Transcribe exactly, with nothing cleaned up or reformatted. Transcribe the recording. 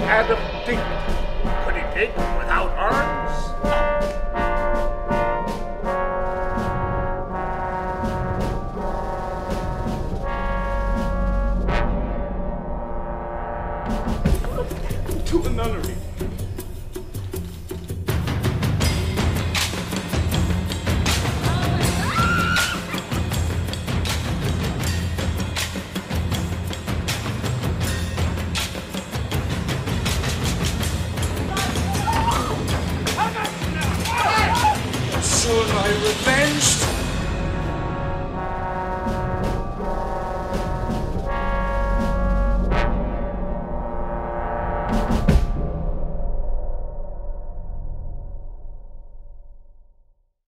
Adam think could he dig without arms? To the nunnery. Revenged.